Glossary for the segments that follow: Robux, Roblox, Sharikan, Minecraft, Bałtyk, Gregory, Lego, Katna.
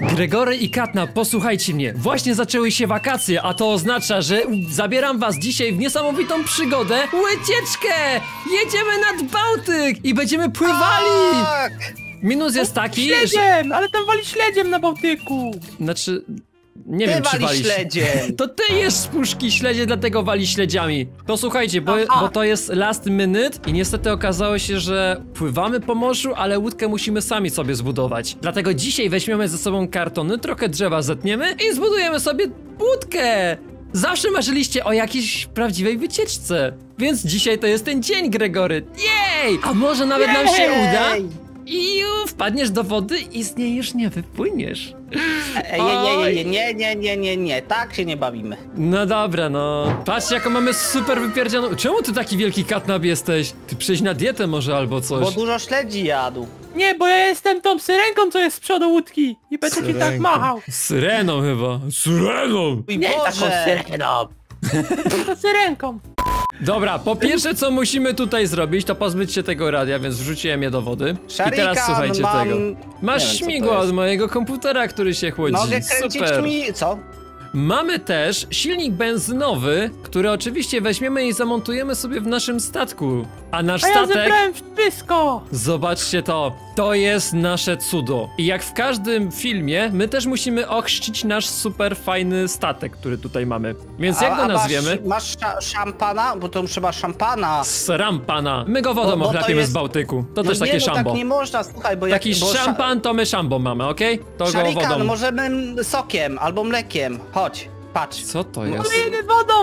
Gregory i Katna, posłuchajcie mnie. Właśnie zaczęły się wakacje, a to oznacza, że zabieram was dzisiaj w niesamowitą przygodę. Łycieczkę! Jedziemy nad Bałtyk i będziemy pływali! Tak! Minus jest taki, śledziem, że... Śledziem! Ale tam wali śledziem na Bałtyku! Znaczy... Nie ty wiem, wali czy walisz śledzie. To ty jesz z puszki śledzie, dlatego wali śledziami. Posłuchajcie, bo to jest last minute i niestety okazało się, że pływamy po morzu, ale łódkę musimy sami sobie zbudować. Dlatego dzisiaj weźmiemy ze sobą kartony, trochę drzewa zetniemy i zbudujemy sobie łódkę. Zawsze marzyliście o jakiejś prawdziwej wycieczce, więc dzisiaj to jest ten dzień, Gregory. Jej! A może nawet nam się uda? I wpadniesz do wody i z niej już nie wypłyniesz. Nie, tak się nie bawimy. No dobra, no. Patrzcie, jaką mamy super wypierdzianą. Czemu ty taki wielki katnab jesteś? Ty przejdź na dietę może albo coś. Bo dużo śledzi jadł. Nie, bo ja jestem tą syrenką, co jest z przodu łódki. I będę ci tak machał. Syreną chyba. Syreną! Nie, taką syreną. To syrenką. Dobra, po pierwsze co musimy tutaj zrobić, to pozbyć się tego radia, więc wrzuciłem je do wody. Sharikan, i teraz słuchajcie tego. Masz śmigło od mojego komputera, który się chłodzi. Mogę kręcić mi... co? Mamy też silnik benzynowy, który oczywiście weźmiemy i zamontujemy sobie w naszym statku. A nasz statek... ja zebrałem wszystko! Zobaczcie to. To jest nasze cudo. I jak w każdym filmie, my też musimy ochrzcić nasz super fajny statek, który tutaj mamy. Więc jak go nazwiemy? Masz szampana? Bo to trzeba szampana. Srampana. My go wodą ochlapiemy z Bałtyku. To też takie szambo. Tak nie można, słuchaj, bo jak... Taki szampan to my szambo mamy, okej? To Sharikan, go wodą. Możemy sokiem albo mlekiem. Chodź, patrz. Co to jest? Kolejny wodą!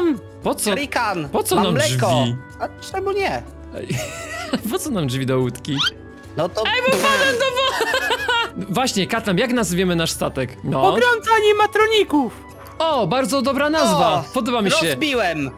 Po co? Sharikan, po co nam mleko? Drzwi? A czemu nie? Po co nam drzwi do łódki? No to... Ej, bo padłem do wody! Właśnie, Katnam, jak nazwiemy nasz statek? No. Pogrącanie matroników! O, bardzo dobra nazwa! Podoba mi się. Rozbiłem!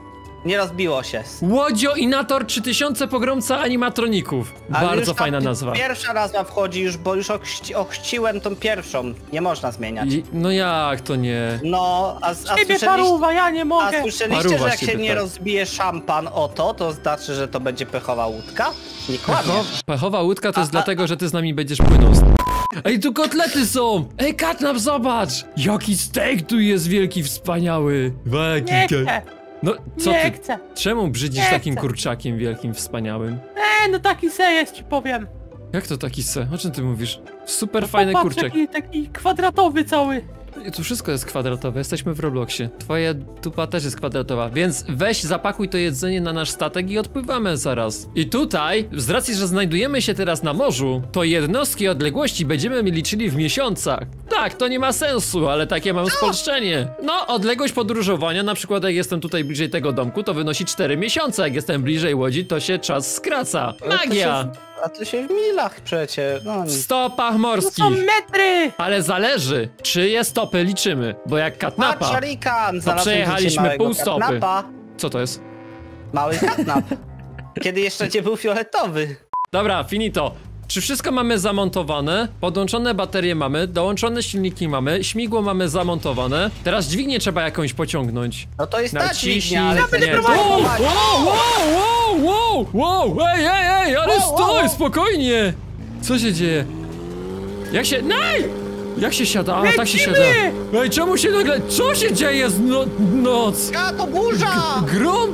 Nie rozbiło się. Łodzioinator 3000 pogromca animatroników. Ale bardzo fajna nazwa. Pierwsza nazwa wchodzi już, bo już ochrzciłem tą pierwszą. Nie można zmieniać. No jak to nie? No, a ciebie paruwa, ja nie mogę. A słyszeliście, paruwa, że jak się nie rozbije szampan o to, to znaczy, że to będzie pechowa łódka? Nie kłamie. Pechowa łódka to jest dlatego, że ty z nami będziesz płynął. Ej, tu kotlety są! Ej, Katnap, zobacz! Jaki steak tu jest wielki, wspaniały. No, co nie ty? Chcę. Czemu brzydzisz takim kurczakiem wielkim, wspaniałym? No taki se jest, ci powiem. Jak to taki se? O czym ty mówisz? Super fajny kurczak. Taki kwadratowy cały. Tu wszystko jest kwadratowe, jesteśmy w Robloxie. Twoja dupa też jest kwadratowa, więc weź zapakuj to jedzenie na nasz statek i odpływamy zaraz. I tutaj, z racji, że znajdujemy się teraz na morzu, to jednostki odległości będziemy liczyli w miesiącach. Tak, to nie ma sensu, ale takie mam spolszczenie. No, odległość podróżowania, na przykład jak jestem tutaj bliżej tego domku, to wynosi 4 miesiące. Jak jestem bliżej Łodzi, to się czas skraca. Magia! A to się w milach przecież. No. W stopach morskich. To są metry! Ale zależy, czyje stopy liczymy. Bo jak katnapa, to przejechaliśmy pół stopy. Katnapa. Co to jest? Mały katnap. Kiedy jeszcze nie był fioletowy. Dobra, finito. Czy wszystko mamy zamontowane? Podłączone baterie mamy, dołączone silniki mamy, śmigło mamy zamontowane. Teraz dźwignię trzeba jakąś pociągnąć. No to jest ta dźwignia, ale nie. Wow, ej, ale stój, spokojnie! Co się dzieje? Jak się... Nej! Jak się siada? A, tak się siada. Ej, czemu się nagle... Co się dzieje z noc? A, to burza!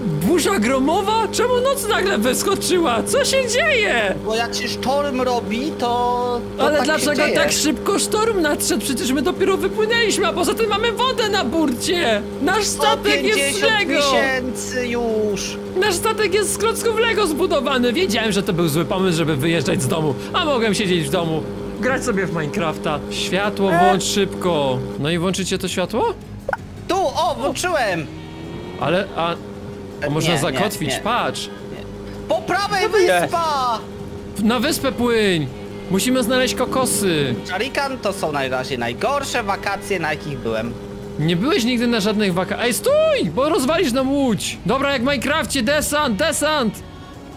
Burza gromowa? Czemu noc nagle wyskoczyła? Co się dzieje? Bo jak się sztorm robi, to ale tak dlaczego tak szybko sztorm nadszedł? Przecież my dopiero wypłynęliśmy, a poza tym mamy wodę na burcie! Nasz statek jest z Lego! 50 000 już! Nasz statek jest z klocków Lego zbudowany! Wiedziałem, że to był zły pomysł, żeby wyjeżdżać z domu, a mogłem siedzieć w domu. Grać sobie w Minecrafta. Światło włącz szybko. No i włączycie to światło? Tu, włączyłem! Ale, można zakotwić, patrz! Po prawej wyspa! Na wyspę płyń! Musimy znaleźć kokosy. Sharikan, to są na razie najgorsze wakacje, na jakich byłem. Nie byłeś nigdy na żadnych wakacjach. Ej, stój! Bo rozwalisz nam łódź! Dobra, jak w Minecrafcie, desant!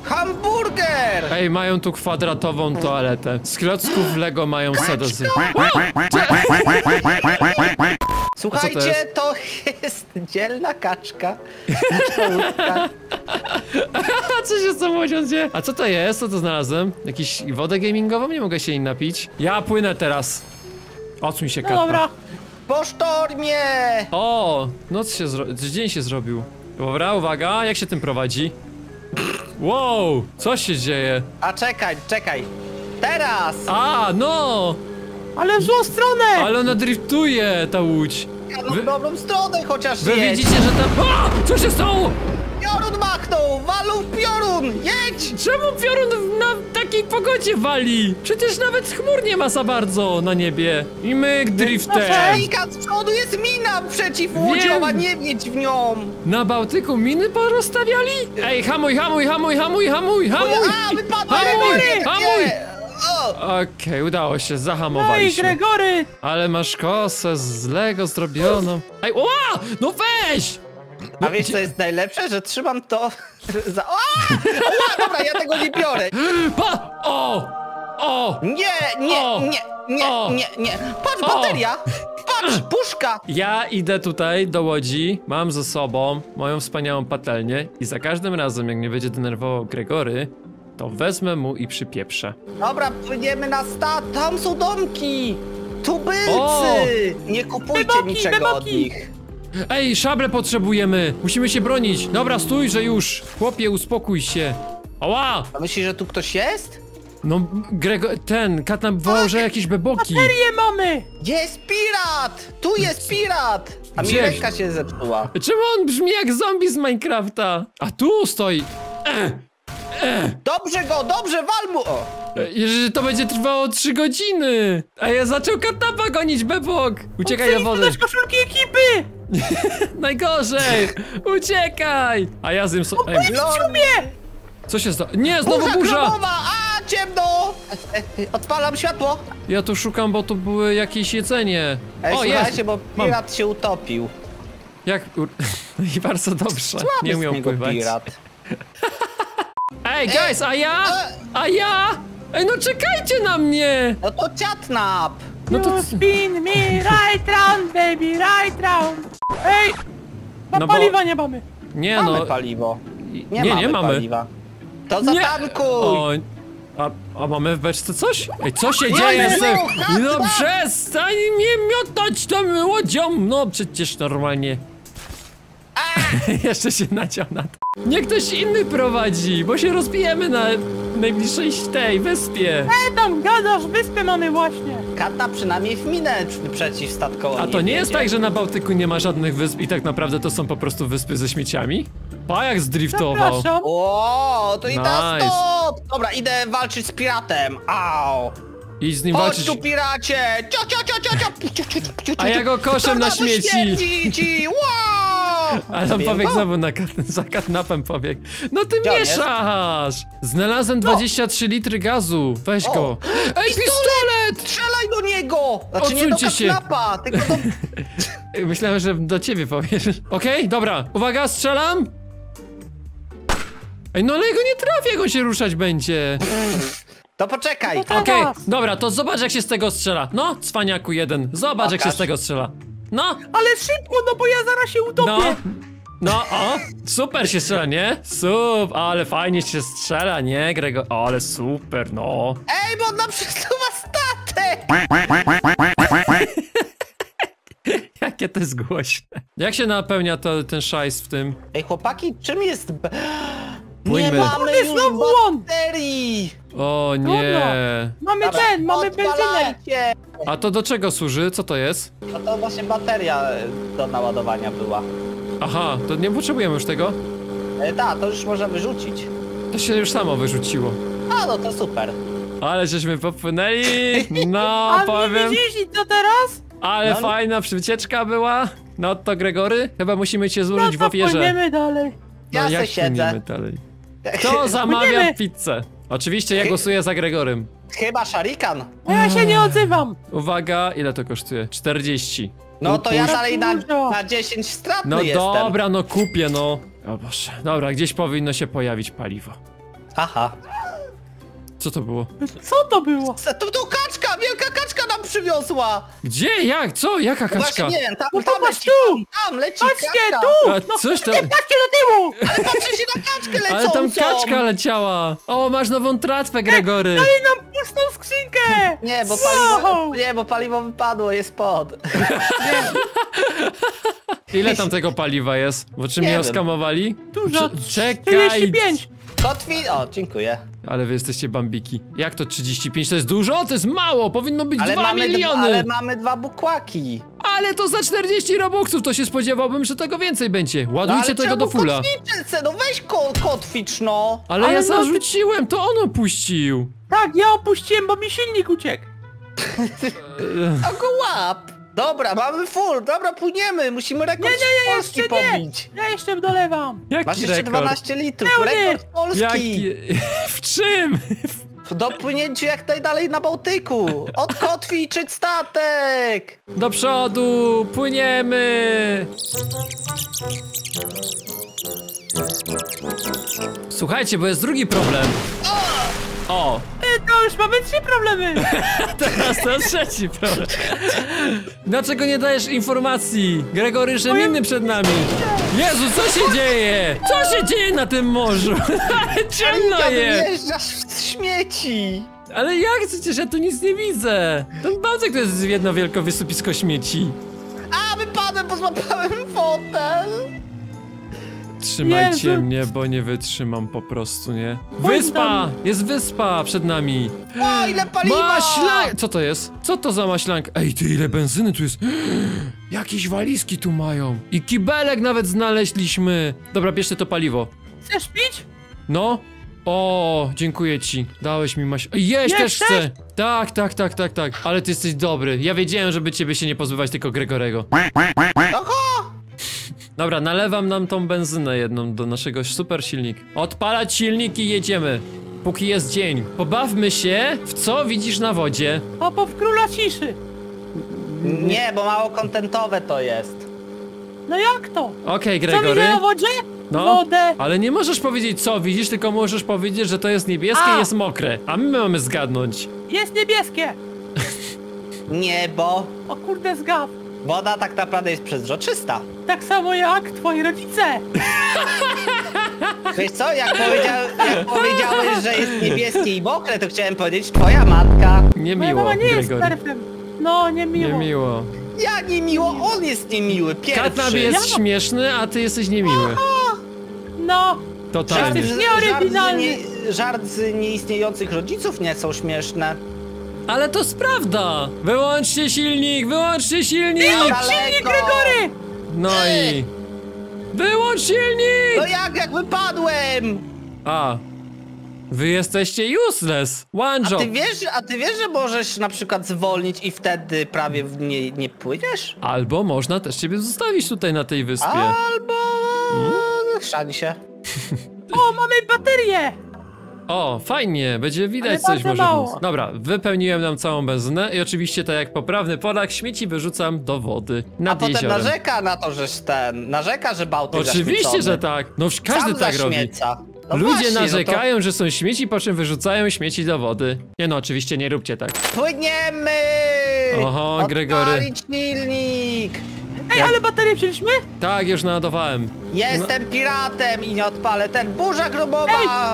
Hamburger! Ej, mają tu kwadratową toaletę. Z klocków Lego mają sedozy. Słuchajcie, to jest dzielna kaczka. Co się z tobą dzieje? A co to jest? Co to znalazłem? Jakiś wodę gamingową? Nie mogę się jej napić. Ja płynę teraz. Odsuń się, Katna. No dobra. Po sztormie! O, noc się zrobił, dzień się zrobił. Dobra, uwaga, jak się tym prowadzi? Wow, co się dzieje? A czekaj, czekaj. Teraz! A, no! Ale w złą stronę! Ale ona driftuje, ta łódź. Ja w dobrą stronę chociaż wy jedź. Widzicie, że tam... A, co się stało? Piorun machnął! Walą piorun! Jedź! Czemu piorun na takiej pogodzie wali? Przecież nawet chmur nie ma za bardzo na niebie. I myk drifter. Szarikan, z przodu jest mina przeciwłodziowa, nie wiedź w nią. Na Bałtyku miny porozstawiali? Ej, hamuj, hamuj, hamuj, hamuj, hamuj, hamuj! A, wypadłem! Hamuj, hamuj! Okej, udało się, zahamowaliśmy. Ej, Gregory! Ale masz kosę z Lego zrobioną. Ej, oła! No weź! No, a wiesz co jest najlepsze? Że trzymam to za... O! O! Dobra, ja tego nie biorę! Pa! O! O! Nie, nie, o! Nie, nie, o! Nie, nie, nie! Patrz, o! Bateria! Patrz, puszka! Ja idę tutaj do łodzi, mam ze sobą moją wspaniałą patelnię i za każdym razem, jak mnie będzie denerwował Gregory, to wezmę mu i przypieprzę. Dobra, płyniemy na stad, tam są domki! Tubylcy! O! Nie kupujcie beboki, niczego beboki od nich! Ej, szable potrzebujemy! Musimy się bronić! Dobra, stój, że już! Chłopie, uspokój się! Oła! A myślisz, że tu ktoś jest? No, Katna wołał, że jakieś beboki! Baterię mamy! Jest pirat! Tu jest pirat! A mi ręka się zepsuła. Czemu on brzmi jak zombie z Minecrafta? A tu stoi! Dobrze go, dobrze, wal mu! O. Jeżeli to będzie trwało 3 godziny! A ja zaczął Katna gonić bebok! Uciekaj do wody! Uciekaj koszulki ekipy! Najgorzej! Uciekaj! A ja z nim sobie... Co się stało? Nie, znowu burza! Kramowa. A, ciemno! Odpalam światło! Ja tu szukam, bo tu były jakieś jedzenie. Ej, o, słuchajcie, jest. Bo pirat się utopił. Jak... I bardzo dobrze. Słaby nie umiał pływać. Pirat. Ej, guys, a ja? A ja? Ej, no czekajcie na mnie! No to ciatnap! No to... You spin me right round, baby, right round. Ej! No bo... paliwa nie mamy! Nie mamy no... paliwo. Nie mamy paliwa. To zatankuj! O, a mamy w beczce coś? Ej, co się dzieje z tym? No przestań mnie miotać tą łodzią! No przecież normalnie... Jeszcze się naciął na to. Niech ktoś inny prowadzi, bo się rozbijemy na najbliższej tej wyspie. Ej, tam gadasz, wyspy mamy właśnie. Katna przynajmniej w minę przeciwstatkowo. A to nie jest tak, że na Bałtyku nie ma żadnych wysp i tak naprawdę to są po prostu wyspy ze śmieciami? Pajak zdriftował. Zapraszam. O, to i ta stop! Dobra, idę walczyć z piratem. Au! I z nim chodź walczyć. Tu piracie! Cio, cio, cio, cio, cio, cio, cio, cio. A ja go koszem na śmieci! Ale on pobiegł znowu na za Katnapem pobiegł. No ty gdzie mieszasz! Jest? Znalazłem 23 litry gazu. Weź o go. Ej, pistolet! Strzelaj do niego! Znaczy nie do Katnapa, tylko do... Myślałem, że do ciebie powiesz. Okej, dobra. Uwaga, strzelam! Ej, no ale jego nie trafię, jak on się ruszać będzie. To poczekaj. Okej, dobra, to zobacz jak się z tego strzela. No, cwaniaku jeden. Zobacz jak się z tego strzela. No! Ale szybko, no bo ja zaraz się utopię! No, no o! Super się strzela, nie? Sup! Ale fajnie się strzela, nie, Grego? Ale super, no! Ej, bo ona przesuwa statek! Jakie to jest głośne. Jak się napełnia to, ten szajs w tym? Ej, chłopaki, czym jest... Płyjmy. Nie mamy znowu baterii! O nie! Trudno. Mamy dobra, ten, mamy benzynę! A to do czego służy? Co to jest? No to właśnie bateria do naładowania była. Aha, to nie potrzebujemy już tego? Tak, to już można wyrzucić. To się już samo wyrzuciło. A no to super. Ale żeśmy popłynęli! No, a powiem... A widzisz, co teraz? Ale no, fajna przycieczka była. No to Gregory, chyba musimy cię złożyć w ofierze. Płyniemy dalej. No, ja se siedzę. Dalej? Kto zamawia pizzę? Oczywiście ja głosuję za Gregorym. Chyba Sharikan. No ja się nie odzywam. Uwaga, ile to kosztuje? 40. No to ja dalej na 10 stratny no jestem. No dobra, no kupię, no. O Boże. Dobra, gdzieś powinno się pojawić paliwo. Aha. Co to było? Co to było? To kaczka wielka kaczka nam przywiosła! Gdzie? Jak? Co? Jaka kaczka? Właśnie, tam patrz leci, tu! Tam leci kaczka! Tu! A, no, coś tam... Nie patrzcie do tyłu! Ale patrzcie się na kaczkę lecącą! Ale tam kaczka leciała! O, masz nową tratwę, Gregory! Daj nam pustą skrzynkę! Nie, bo paliwo... Nie, bo paliwo wypadło, jest pod. Ile tam tego paliwa jest? Bo czy mnie oskamowali? Dużo! Czekaj! 35! Kotwin... O, dziękuję. Ale wy jesteście bambiki. Jak to 35? To jest dużo? To jest mało! Powinno być 2 miliony! Ale mamy 2 bukłaki. Ale to za 40 robuxów, to się spodziewałbym, że tego więcej będzie. Ładujcie tego do fulla. No weź kotwicz, no! Ale ja zarzuciłem, to on opuścił. Tak, ja opuściłem, bo mi silnik uciekł. A go łap! Dobra, mamy full, dobra, płyniemy, musimy rekord Polski pobić. Ja jeszcze dolewam. Jaki masz jeszcze rekord? 12 litrów, rekord Polski. W czym? W dopłynięciu jak najdalej na Bałtyku. Od kotwiczyć statek. Do przodu, płyniemy. Słuchajcie, bo jest drugi problem. O! To już mamy 3 problemy! Teraz to trzeci problem. Dlaczego nie dajesz informacji? Gregory, że inny przed nami. Jezu, co się dzieje? Co się dzieje na tym morzu? Ciemno jest! Wjeżdżasz w śmieci! Ale jak? Przecież ja tu nic nie widzę. Ten Bałtyk to jest jedno wielkie wysypisko śmieci. A, wypadłem, bo złapałem fotel! Trzymajcie mnie, bo nie wytrzymam po prostu, nie? Wyspa! Jest wyspa przed nami! O, ile paliwa! Co to jest? Co to za maślanka? Ej, ty, ile benzyny tu jest! Jakieś walizki tu mają! I kibelek nawet znaleźliśmy! Dobra, bierzcie to paliwo. Chcesz pić? No. O, dziękuję ci. Dałeś mi jeść też chcę! Tak, tak, tak, tak, tak. Ale ty jesteś dobry. Ja wiedziałem, żeby ciebie się nie pozbywać, tylko Gregorego. Dobra, nalewam nam tą benzynę jedną do naszego super silnika. Odpalać silnik i jedziemy, póki jest dzień. Pobawmy się, w co widzisz na wodzie. Popów króla ciszy. Nie, bo mało kontentowe to jest. No jak to? Okej, Gregory. Co widzę na wodzie? No, wodę. Ale nie możesz powiedzieć co widzisz, tylko możesz powiedzieć, że to jest niebieskie i jest mokre. A my mamy zgadnąć. Jest niebieskie. Niebo. O kurde, zgaw. Woda tak naprawdę jest przezroczysta. Tak samo jak twoi rodzice. Wiesz co, jak powiedziałeś, że jest niebieskie i mokre, to chciałem powiedzieć twoja matka. Niemiło, mama nie jest surfem. No, niemiło. Niemiło. Ja niemiło, on jest niemiły, pierwszy. Katna jest śmieszny, a ty jesteś niemiły. Aha. No. Totalnie. Jesteś nieoryginalny. Żart z nieistniejących rodziców nie są śmieszne. Ale to jest prawda! Wyłączcie silnik! Wyłączcie silnik! Wyłącz silnik, Gregory! No i... Wyłącz silnik! No jak wypadłem! A... Wy jesteście useless! One job! A ty wiesz, że możesz na przykład zwolnić i wtedy prawie nie płyniesz? Albo można też ciebie zostawić tutaj na tej wyspie. Albo... Chrzani się. O, mamy baterię! O, fajnie, będzie widać coś może. Dobra, wypełniłem nam całą benzynę i oczywiście tak jak poprawny Polak śmieci wyrzucam do wody nad jeziorem. Potem narzeka na to, że narzeka, że Bałtyk oczywiście, zaśmiecony. Że tak, no każdy sam tak zaśmieca. Robi. No ludzie właśnie, narzekają, że są śmieci, po czym wyrzucają śmieci do wody. Nie no, oczywiście nie róbcie tak. Płyniemy! Oho, Gregory. Silnik. Ej, ale baterię wzięliśmy? Tak, już naładowałem. Jestem piratem i nie odpalę ten burza grobowa!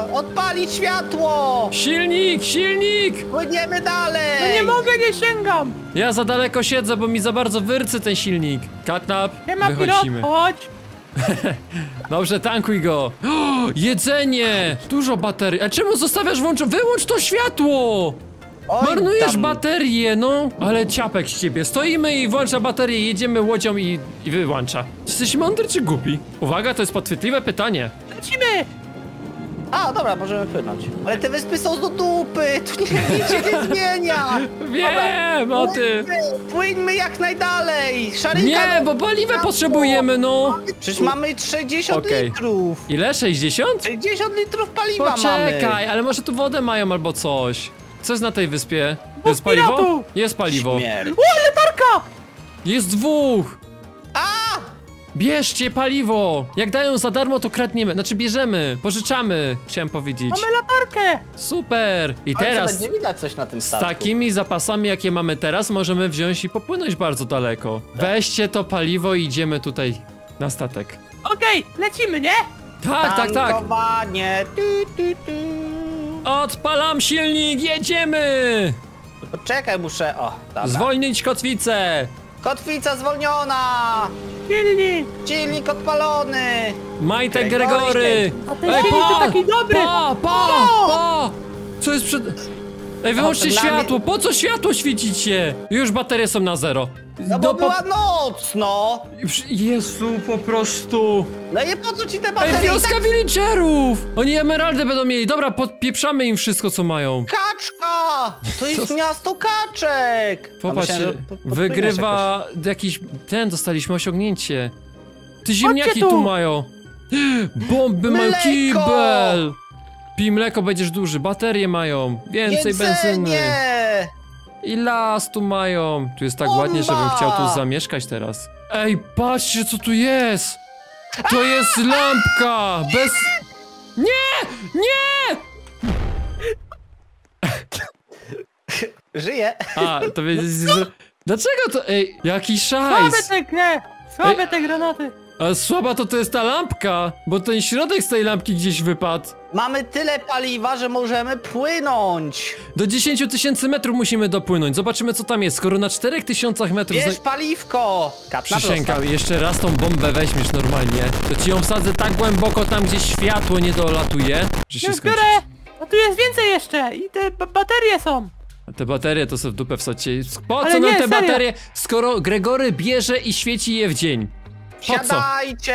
Ej! Odpalić światło! Silnik, silnik! Płyniemy dalej! No nie mogę, nie sięgam! Ja za daleko siedzę, bo mi za bardzo wyrcy ten silnik. Katnap, wychodzimy. Pilot, chodź! Dobrze, tankuj go! O, jedzenie! Dużo baterii. A czemu zostawiasz włączone? Wyłącz to światło! Oj, marnujesz baterię, no! Ale ciapek z ciebie. Stoimy i włącza baterię, jedziemy łodzią i wyłącza. Jesteś mądry czy głupi? Uwaga, to jest podchwytliwe pytanie. Lecimy! A, dobra, możemy płynąć. Ale te wyspy są do dupy, tu nic się nie zmienia! Wiem o tym! Płyńmy jak najdalej! Szarikan, nie, bo paliwa potrzebujemy, no! Przecież mamy 60 litrów! Ile? 60? 60 litrów paliwa mamy! Poczekaj, ale może tu wodę mają albo coś. Co jest na tej wyspie? Jest paliwo? Jest paliwo. O, latarka! Jest dwóch! A! Bierzcie paliwo! Jak dają za darmo, to kradniemy. Znaczy bierzemy, pożyczamy, chciałem powiedzieć. Mamy latarkę! Super! I ale teraz nie widać coś na tym statku. Z takimi zapasami, jakie mamy teraz, możemy wziąć i popłynąć bardzo daleko. Tak. Weźcie to paliwo i idziemy tutaj na statek. Okej, lecimy, nie? Tak, tak, tak. Tankowanie. Odpalam silnik, jedziemy! Poczekaj, muszę... O, dobra. Zwolnić kotwicę! Kotwica zwolniona! Silnik! Silnik odpalony! Majtek Gregory! A ten silnik to taki dobry! Pa! Co jest przed... Ej, wyłączcie światło! Po co światło świecicie? Już baterie są na zero. No bo była noc, no! Jezu, po prostu... No i po co ci te baterie? Ej, wioska villagerów! Oni emeraldy będą mieli. Dobra, podpieprzamy im wszystko, co mają. Kaczka! To jest miasto kaczek! Popatrzcie, wygrywa jakiś... Ten, dostaliśmy osiągnięcie. Ty ziemniaki tu mają. Bomby mają, kibel! Pij mleko, będziesz duży. Baterie mają. Więcej benzyny. I las tu mają. Tu jest tak ładnie, żebym chciał tu zamieszkać teraz. Ej, patrzcie, co tu jest! To jest lampka! Bez... Nie! Nie! Żyje. A, to wiedzieć... Dlaczego to... Ej, jaki szajs! Słabe te granaty! A słaba to jest ta lampka, bo ten środek z tej lampki gdzieś wypadł. Mamy tyle paliwa, że możemy płynąć. Do 10 tysięcy metrów musimy dopłynąć. Zobaczymy, co tam jest, skoro na 4000 metrów... Bierz paliwko! Przysięgam, jeszcze raz tą bombę weźmiesz normalnie. To ci ją wsadzę tak głęboko tam, gdzie światło nie dolatuje, że się skończy. A tu jest więcej jeszcze i te baterie są. Te baterie to sobie w dupę wsadźcie. Po co nam te baterie, skoro Gregory bierze i świeci je w dzień? Siadajcie!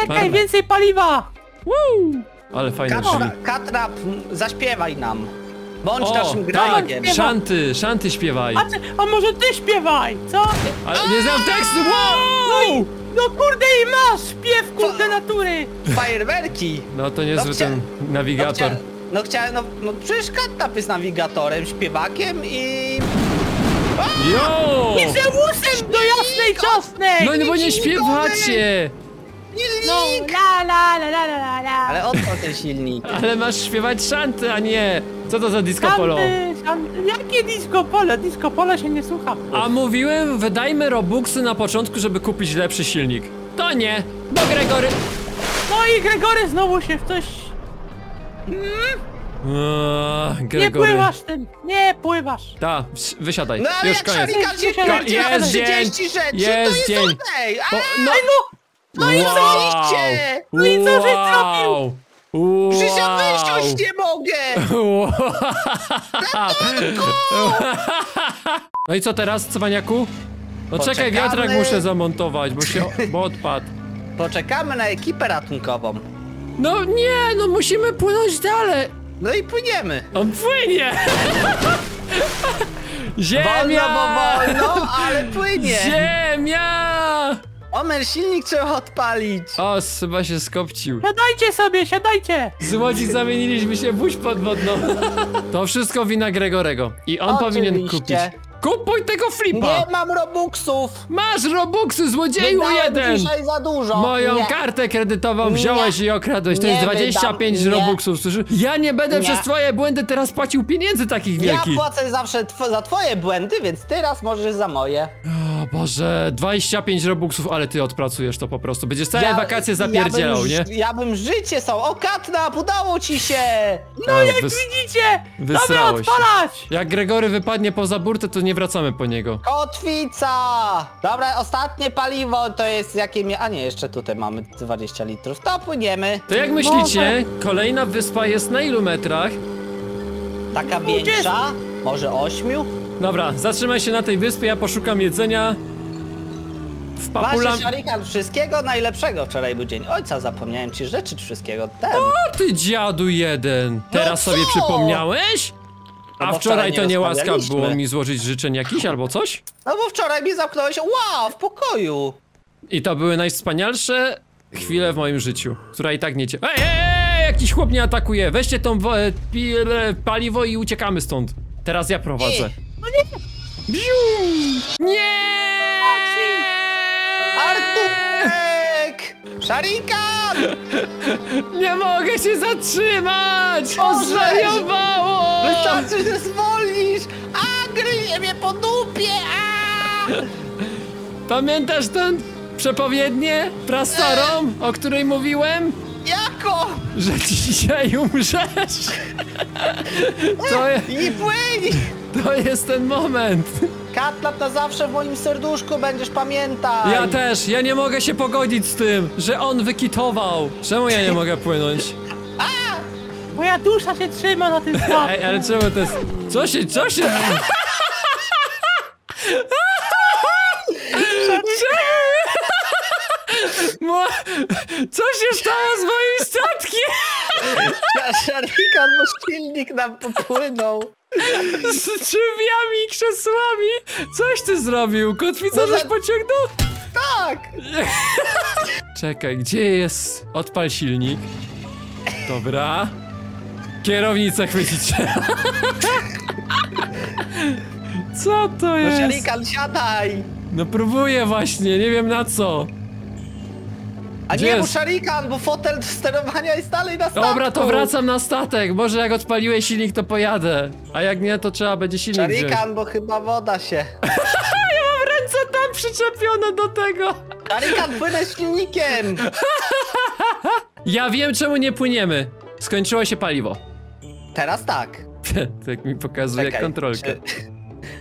Czekaj, więcej paliwa! Woo! Ale fajne drzwi. Katna, zaśpiewaj nam. Bądź naszym Gregiem. Szanty śpiewaj. A może ty śpiewaj, co? Ale nie znam tekstu! Wow! No kurde i masz śpiew, kurde natury! Fajerwerki! No to niezły ten nawigator. No chciałem, no przecież Katna jest nawigatorem, śpiewakiem i... I że łusem do jasnej ciasnej! No bo nie śpiewacie! Silnik! No, la. Ale odpal ten silnik. Ale masz śpiewać szanty, a nie... Co to za disco polo? Jakie disco polo? Disco polo się nie słucha. A mówiłem, wydajmy robuxy na początku, żeby kupić lepszy silnik. To nie, bo Gregory... No i Gregory znowu się w coś... Nie pływasz tym! Nie pływasz! Tak, wysiadaj. No ale już koniec. Jest dzień! Jest dzień! No i co iście? No i co żeś zrobił? Przysiąść nie mogę! No i co teraz, cwaniaku? No czekaj, wiatrak muszę zamontować, bo odpadł. Poczekamy na ekipę ratunkową. No nie, no musimy płynąć dalej. No i płyniemy! On płynie! Ziemia! Wolno, bo wolno, ale płynie! Ziemia! Omer, silnik trzeba odpalić! O, chyba się skopcił. Siadajcie sobie, siadajcie! Z łodzi zamieniliśmy się w łódź podwodną. To wszystko wina Gregorego. I on powinien kupić. Kupuj tego flipa! Nie mam robuxów! Masz robuxy, złodzieju jeden! Dzisiaj za dużo! Moją kartę kredytową wziąłeś i okradłeś. To jest 25 robuxów, słyszysz? Ja nie będę przez twoje błędy teraz płacił pieniędzy takich wielkich. Ja płacę zawsze za twoje błędy, więc teraz możesz za moje. O Boże, 25 robuxów, ale ty odpracujesz to po prostu. Będziesz całe wakacje zapierdzielał, nie? Ja bym życie O Katna, udało ci się! No jak widzicie! Dobra, odpalać! Jak Gregory wypadnie poza burtę, to nie wracamy po niego. Kotwica! Dobra, ostatnie paliwo to jest jakie... A nie, jeszcze tutaj mamy 20 litrów. To płyniemy. To jak myślicie, kolejna wyspa jest na ilu metrach? Taka większa? Może 8? Dobra, zatrzymaj się na tej wyspie, ja poszukam jedzenia. Wpapulam... Właśnie, Sharikan, wszystkiego najlepszego. Wczoraj był dzień ojca, zapomniałem ci życzyć wszystkiego. O, ty dziadu jeden! Teraz sobie przypomniałeś? A wczoraj to niełaska było mi złożyć życzeń jakiś albo coś? No bo wczoraj mi zamknąłeś w pokoju. I to były najwspanialsze chwile w moim życiu, która i tak nie Ej, jakiś chłop mnie atakuje, weźcie tą paliwo i uciekamy stąd. Teraz ja prowadzę. No nie! Nie! Artur! Sharikan! Nie mogę się zatrzymać! Ozwariowało! Wystarczy, że zwolnisz! A, gryzie mnie po dupie! A! Pamiętasz tę przepowiednię prastarom, o której mówiłem? Jako? Że dzisiaj umrzesz! To nie płyń! To jest ten moment! Katna, to zawsze w moim serduszku będziesz pamiętał! Ja też! Ja nie mogę się pogodzić z tym, że on wykitował! Czemu ja nie mogę płynąć? A! Moja dusza się trzyma na tym statku! Ej, ale czemu to jest... Co się... Co się stało z moim statkiem? Sharikan, bo silnik nam popłynął. Z drzwiami i krzesłami. Coś ty zrobił? Kotwica nas pociągnął? Tak. Czekaj, gdzie jest? Odpal silnik. Dobra. Kierownicę chwycicie. Co to jest? No Sharikan, siadaj. No próbuję właśnie, nie wiem na co. A nie, bo Sharikan, bo fotel sterowania jest dalej na statku. Dobra, to wracam na statek. Może jak odpaliłeś silnik, to pojadę. A jak nie, to trzeba będzie silnik wziąć. Sharikan, bo chyba woda się... Ja mam ręce tam przyczepione do tego. Sharikan, płynę silnikiem. Ja wiem, czemu nie płyniemy. Skończyło się paliwo. Teraz tak. Tak mi pokazuje kontrolkę.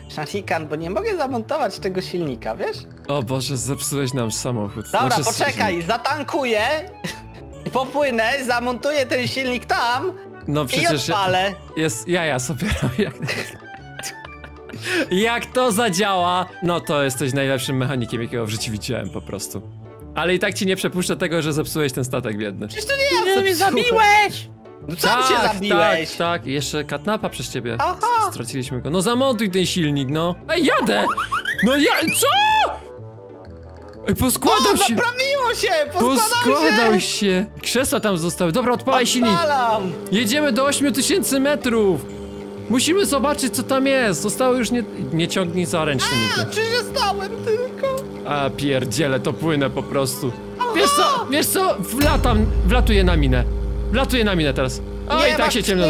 Sharikan, bo nie mogę zamontować tego silnika, wiesz? O Boże, zepsułeś nam samochód. Dobra, znaczy, poczekaj, zatankuję, popłynę, zamontuję ten silnik tam i odpalę. Jest jaja sobie. Jak to zadziała, no to jesteś najlepszym mechanikiem, jakiego w życiu widziałem po prostu. Ale i tak ci nie przepuszczę tego, że zepsułeś ten statek biedny. Przecież to nie ja, co mnie zabiłeś! No co tak, się zabiłeś? Tak, tak, jeszcze Katnapa przez ciebie. Aha. Straciliśmy go. No zamontuj ten silnik, no. Ej, jadę! No ja... Co? Ej, poskładał się! Naprawiło się! Poskładał się! Krzesła tam zostały. Dobra, odpalaj silnik. Jedziemy do 8000 metrów. Musimy zobaczyć, co tam jest. Zostało już nie... Nie ciągnij za ręczny. A, czy zostałem tylko? A, pierdziele, to płynę po prostu. Aha. Wiesz co? Wlatuję na minę. Teraz. Oj, tak się ciemno.